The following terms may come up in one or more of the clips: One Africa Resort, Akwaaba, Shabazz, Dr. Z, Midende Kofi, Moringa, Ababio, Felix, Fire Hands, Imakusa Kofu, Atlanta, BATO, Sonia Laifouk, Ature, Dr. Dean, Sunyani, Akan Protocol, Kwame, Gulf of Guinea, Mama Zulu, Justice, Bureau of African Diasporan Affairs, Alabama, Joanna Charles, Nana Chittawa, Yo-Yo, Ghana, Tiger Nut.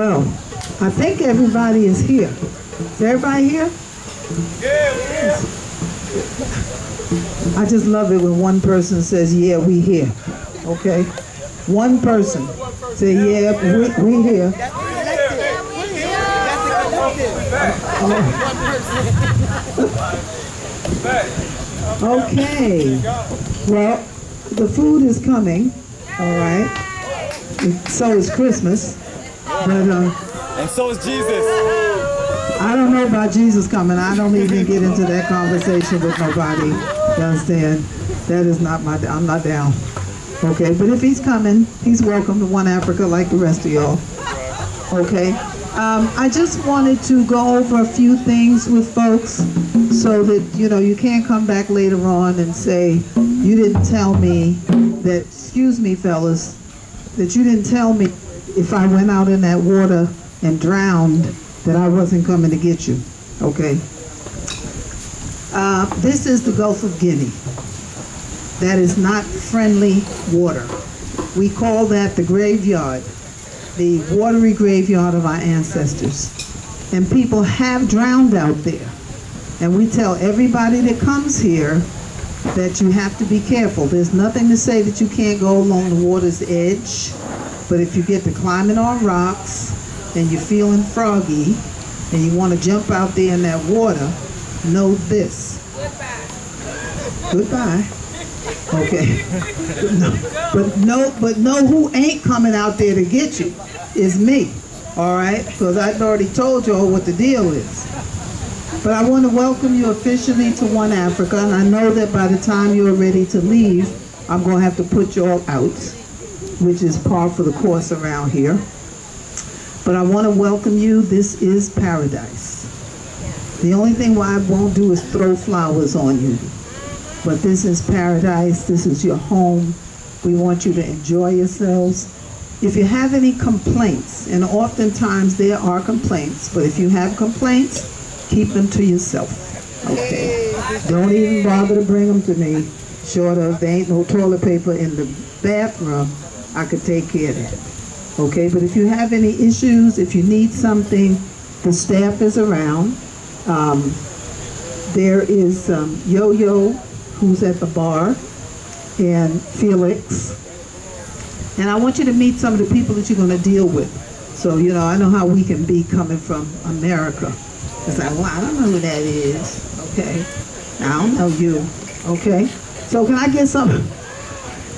well. I think everybody is here. Is everybody here? Yeah, we're here. I just love it when one person says, yeah, we here. Okay? One person say, yeah, we here. Okay. Well, the food is coming. All right. So is Christmas. But, and so is Jesus. I don't know about Jesus coming. I don't even get into that conversation with nobody. You understand? That is not my, I'm not down. Okay, but if he's coming, he's welcome to One Africa like the rest of y'all. Okay, I just wanted to go over a few things with folks so that, you know, you can't come back later on and say, you didn't tell me that, excuse me, fellas, that you didn't tell me if I went out in that water and drowned that I wasn't coming to get you, okay? This is the Gulf of Guinea. That is not friendly water. We call that the graveyard, the watery graveyard of our ancestors. And people have drowned out there. And we tell everybody that comes here that you have to be careful. There's nothing to say that you can't go along the water's edge, but if you get to climbing on rocks and you're feeling froggy and you want to jump out there in that water, know this. Goodbye. Goodbye. Okay, but know who ain't coming out there to get you is me, all right? Because I've already told y'all what the deal is. But I want to welcome you officially to One Africa, and I know that by the time you're ready to leave, I'm going to have to put y'all out, which is par for the course around here. But I want to welcome you. This is paradise. The only thing why I won't do is throw flowers on you. But this is paradise, this is your home. We want you to enjoy yourselves. If you have any complaints, and oftentimes there are complaints, but if you have complaints, keep them to yourself, okay? Don't even bother to bring them to me, short of there ain't no toilet paper in the bathroom, I could take care of that, okay? But if you have any issues, if you need something, the staff is around. There is Yo-Yo, who's at the bar, and Felix. And I want you to meet some of the people that you're going to deal with. So, you know, I know how we can be coming from America. It's like, well, I don't know who that is, okay? I don't know you, okay? So can I get some,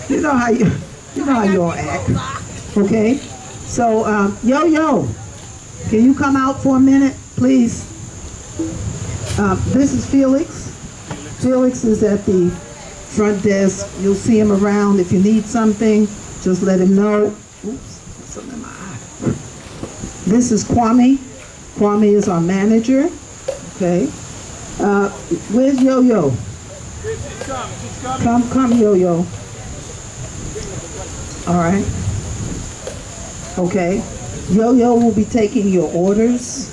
you know how you all act, okay? So, Yo-Yo, can you come out for a minute, please? This is Felix. Felix is at the front desk. You'll see him around. If you need something, just let him know. Oops, something in my eye. This is Kwame. Kwame is our manager. Okay. Where's Yo-Yo? She's coming. She's coming. Come, Yo-Yo. All right. Okay. Yo-Yo will be taking your orders,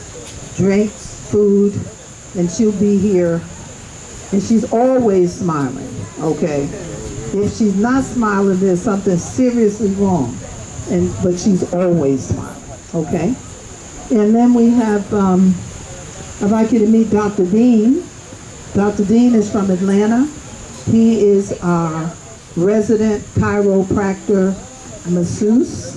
drinks, food, and she'll be here. And she's always smiling, okay? If she's not smiling, there's something seriously wrong. But she's always smiling, okay? And then we have, I'd like you to meet Dr. Dean. Dr. Dean is from Atlanta. He is our resident chiropractor masseuse.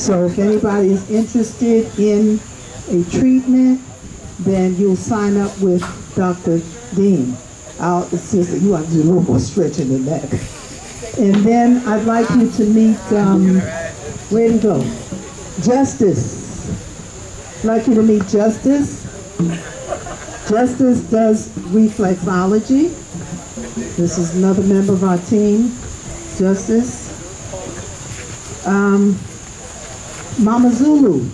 So if anybody is interested in a treatment, then you'll sign up with Dr. Dean. It's just, you have to do a little more stretching than that. And then I'd like you to meet, where did he go? Justice. I'd like you to meet Justice. Justice does reflexology. This is another member of our team, Justice. Mama Zulu.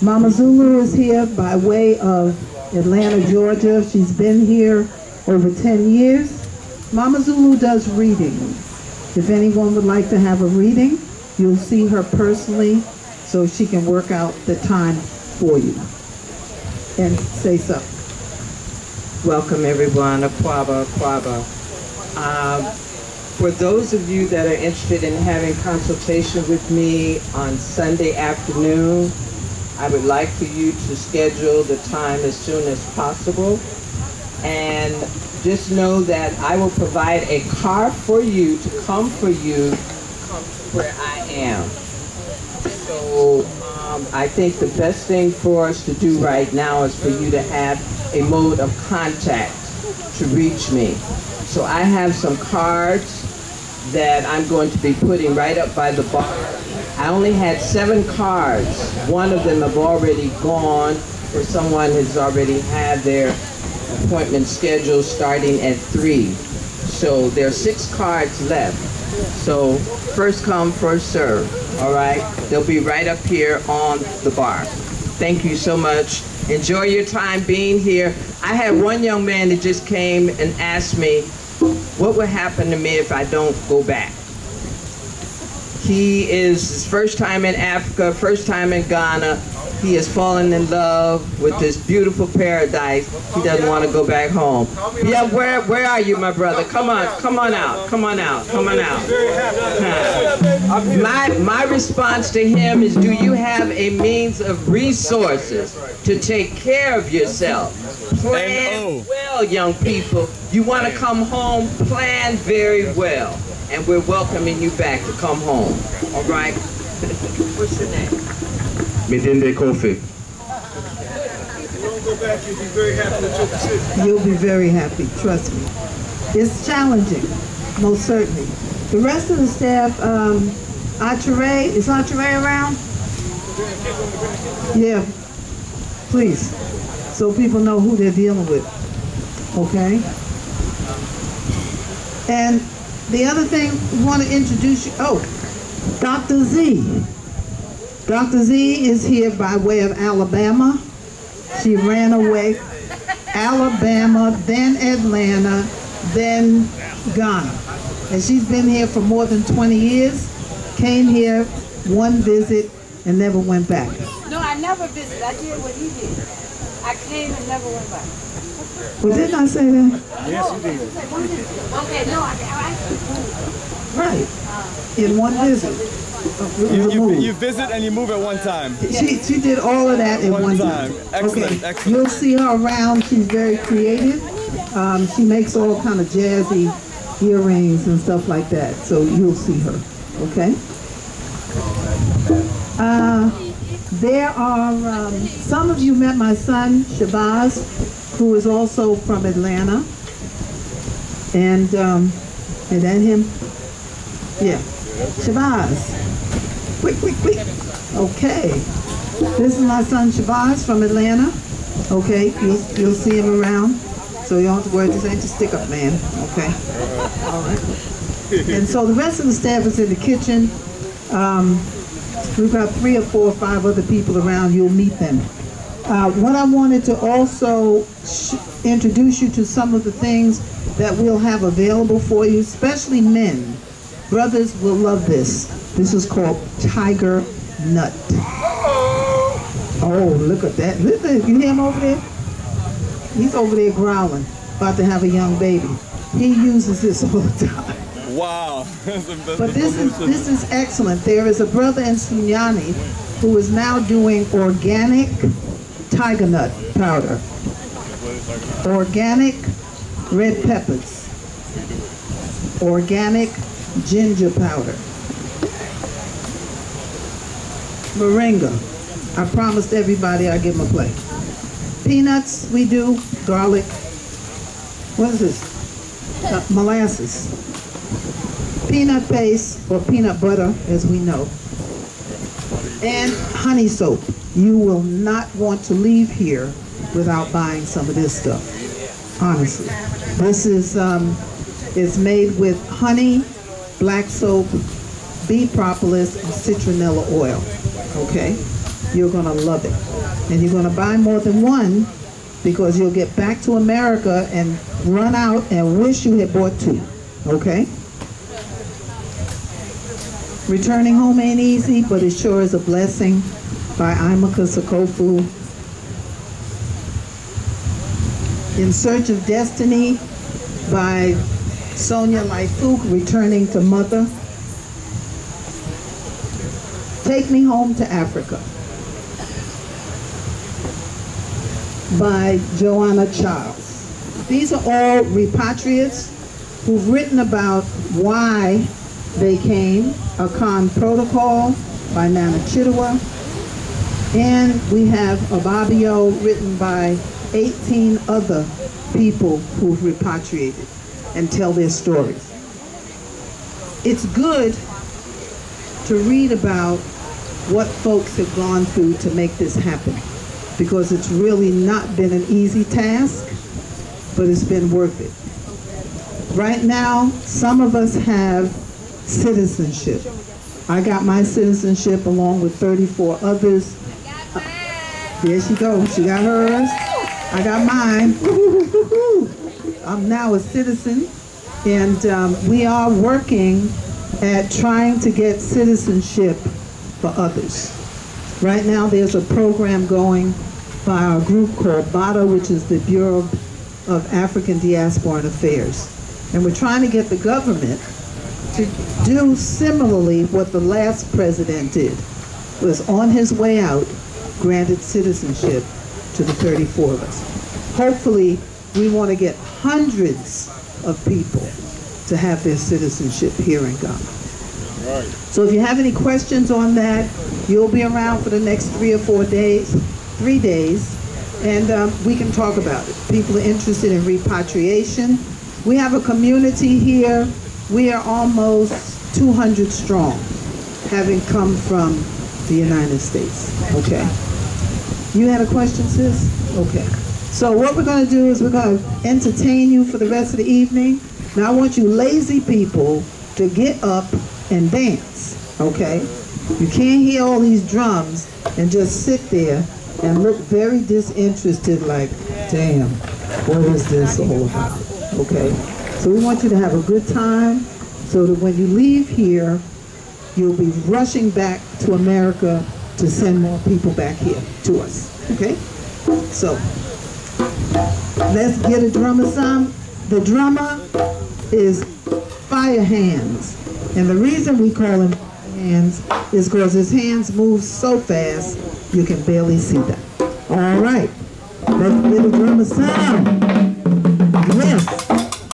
Mama Zulu is here by way of Atlanta, Georgia. She's been here over 10 years. Mama Zulu does readings. If anyone would like to have a reading, you'll see her personally so she can work out the time for you. And say so. Welcome everyone, Akwaaba. For those of you that are interested in having consultation with me on Sunday afternoon, I would like for you to schedule the time as soon as possible. And just know that I will provide a car for you to come to where I am. So I think the best thing for us to do right now is for you to have a mode of contact to reach me. So I have some cards that I'm going to be putting right up by the bar. I only had 7 cards. One of them have already gone, or someone has already had their appointment schedule starting at 3. So there are 6 cards left. So first come, first serve. All right? They'll be right up here on the bar. Thank you so much. Enjoy your time being here. I had one young man that just came and asked me, what would happen to me if I don't go back? He is his first time in Africa, first time in Ghana. He has fallen in love with this beautiful paradise. He doesn't want to go back home. Yeah, where are you, my brother? Come on, come on out, come on out, come on out. My response to him is, do you have a means of resources to take care of yourself? Plan well, young people. You want to come home, plan very well. And we're welcoming you back to come home, all right? What's your name? Midende Kofi. If you don't go back, you'll be very happy with your decision. You'll be very happy, trust me. It's challenging, most certainly. The rest of the staff, Ature, is Ature around? Yeah, please, so people know who they're dealing with, okay? And the other thing we want to introduce you, Dr. Z. Dr. Z is here by way of Alabama. She ran away. Alabama, then Atlanta, then Ghana. And she's been here for more than 20 years, came here, one visit, and never went back. No, I never visited. I did what he did. I came and never went back. Well, didn't I say that? Yes, you did. Okay, no, I actually moved. Right. In one visit. You visit and you move at one time. She did all of that at one time. Excellent, okay. Excellent. You'll see her around. She's very creative. She makes all kind of jazzy earrings and stuff like that. So you'll see her. Okay. There are some of you met my son Shabazz, who is also from Atlanta, and that him, yeah, Shabazz. Quick. Okay. This is my son Shabazz from Atlanta. Okay, you'll see him around. So you don't have to worry, this ain't a stick-up man. Okay. All right. And so the rest of the staff is in the kitchen. We've got 3 or 4 or 5 other people around. You'll meet them. What I wanted to also introduce you to some of the things that we'll have available for you, especially men. Brothers will love this. This is called Tiger Nut. Oh, look at that. Listen, you hear him over there? He's over there growling, about to have a young baby. He uses this all the time. Wow. But this is excellent. There is a brother in Sunyani who is now doing organic tiger nut powder. Organic red peppers. Organic ginger powder. Moringa. I promised everybody I'd give them a plate. Peanuts, we do. Garlic. What is this? Molasses. Peanut paste or peanut butter, as we know. And honey soap. You will not want to leave here without buying some of this stuff. Honestly. This is it's made with honey, black soap, bee propolis, and citronella oil. Okay, you're going to love it. And you're going to buy more than one because you'll get back to America and run out and wish you had bought 2. Okay? Returning home ain't easy, but it sure is a blessing, by Imakusa Kofu. In Search of Destiny by Sonia Laifouk, returning to mother. Take Me Home to Africa by Joanna Charles. These are all repatriates who've written about why they came. Akan Protocol by Nana Chittawa. And we have Ababio, written by 18 other people who've repatriated and tell their stories. It's good to read about what folks have gone through to make this happen, because it's really not been an easy task, but it's been worth it. Right now, some of us have citizenship. I got my citizenship along with 34 others. There she goes, she got hers. I got mine. I'm now a citizen, and we are working at trying to get citizenship for others. Right now there's a program going by our group called BATO, which is the Bureau of African Diasporan Affairs. And we're trying to get the government to do similarly what the last president did, was on his way out, granted citizenship to the 34 of us. Hopefully, we want to get hundreds of people to have their citizenship here in Ghana. Right. So if you have any questions on that, you'll be around for the next 3 or 4 days, and we can talk about it. People are interested in repatriation. We have a community here. We are almost 200 strong, having come from the United States. Okay. You had a question, sis? Okay. So what we're going to do is we're going to entertain you for the rest of the evening. Now I want you lazy people to get up and dance, okay? You can't hear all these drums and just sit there and look very disinterested like, damn, what is this all about, okay? So we want you to have a good time so that when you leave here, you'll be rushing back to America to send more people back here to us, okay? So let's get a drummer some. The drummer is Fire Hands. And the reason we call him Fire Hands is because his hands move so fast, you can barely see them. All right, let's get a drummer sound. Yes.